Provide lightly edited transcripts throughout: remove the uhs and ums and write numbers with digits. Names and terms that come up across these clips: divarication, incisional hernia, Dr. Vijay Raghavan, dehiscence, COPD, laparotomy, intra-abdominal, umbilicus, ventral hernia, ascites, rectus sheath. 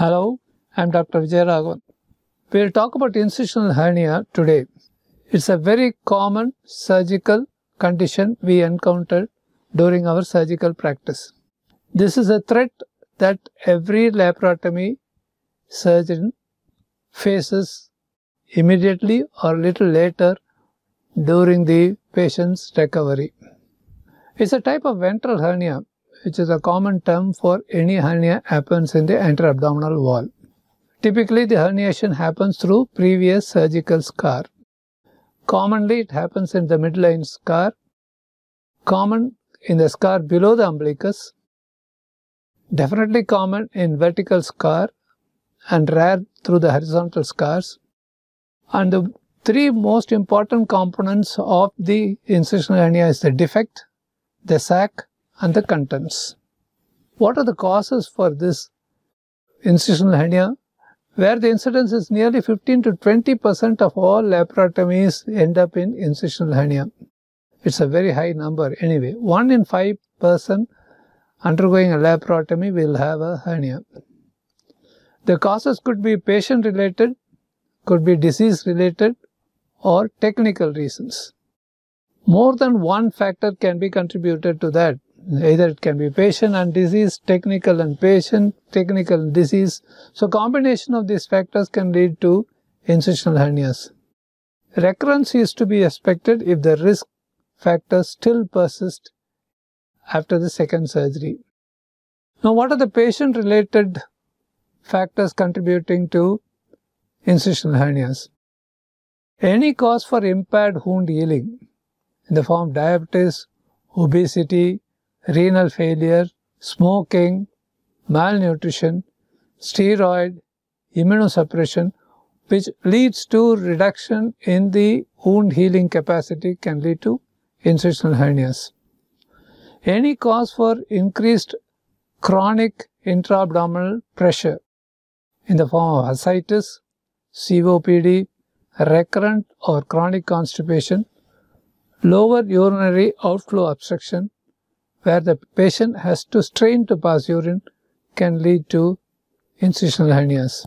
Hello, I am Dr. Vijay Raghavan. We will talk about incisional hernia today. It's a very common surgical condition we encountered during our surgical practice. This is a threat that every laparotomy surgeon faces immediately or little later during the patient's recovery. It's a type of ventral hernia, which is a common term for any hernia happens in the intra-abdominal wall. Typically, the herniation happens through previous surgical scar. Commonly, it happens in the midline scar, common in the scar below the umbilicus, definitely common in vertical scar, and rare through the horizontal scars. And the three most important components of the incisional hernia is the defect, the sac, and the contents. What are the causes for this incisional hernia, where the incidence is nearly 15% to 20% of all laparotomies end up in incisional hernia? It's a very high number anyway. 1 in 5 person undergoing a laparotomy will have a hernia. The causes could be patient related, could be disease related, or technical reasons. More than one factor can be contributed to that. Either it can be patient and disease, technical and patient, technical and disease. So combination of these factors can lead to incisional hernias. Recurrence is to be expected if the risk factors still persist after the second surgery. Now, what are the patient related factors contributing to incisional hernias? Any cause for impaired wound healing in the form of diabetes, obesity, renal failure, smoking, malnutrition, steroid, immunosuppression, which leads to reduction in the wound healing capacity, can lead to incisional hernias. Any cause for increased chronic intra-abdominal pressure in the form of ascites, COPD, recurrent or chronic constipation, lower urinary outflow obstruction, where the patient has to strain to pass urine, can lead to incisional hernias.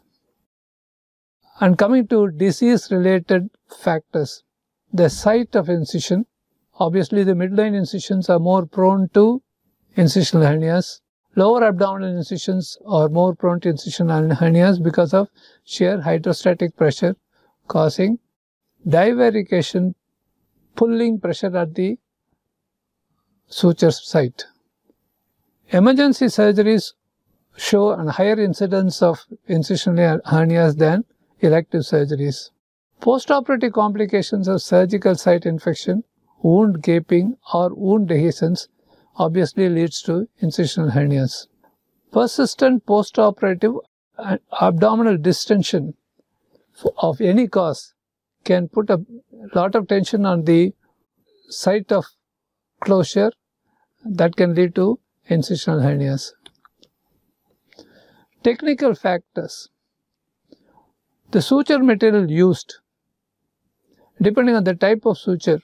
And coming to disease-related factors, the site of incision, obviously the midline incisions are more prone to incisional hernias. Lower abdominal incisions are more prone to incisional hernias because of shear hydrostatic pressure causing divarication, pulling pressure at the suture site. Emergency surgeries show a higher incidence of incisional hernias than elective surgeries. Postoperative complications of surgical site infection, wound gaping, or wound dehiscence obviously leads to incisional hernias. Persistent postoperative abdominal distension of any cause can put a lot of tension on the site of closure, that can lead to incisional hernias. Technical factors. The suture material used, depending on the type of suture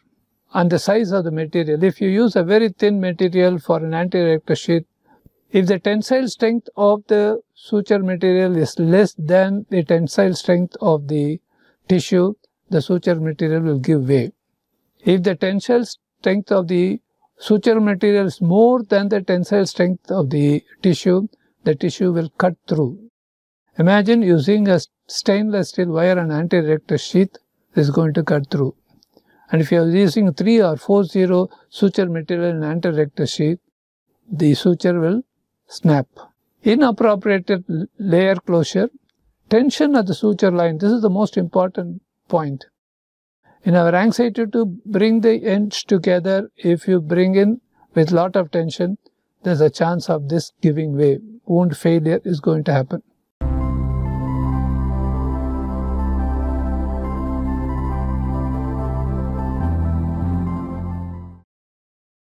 and the size of the material. If you use a very thin material for an anterior rectus sheath, if the tensile strength of the suture material is less than the tensile strength of the tissue, the suture material will give way. If the tensile strength of the suture material is more than the tensile strength of the tissue will cut through. Imagine using a stainless steel wire and anterior rectus sheath is going to cut through. And if you are using 3 or 4-0 suture material in anterior rectus sheath, the suture will snap. Inappropriate layer closure, tension at the suture line. This is the most important point. In our anxiety to bring the ends together, if you bring in with lot of tension, there's a chance of this giving way. Wound failure is going to happen.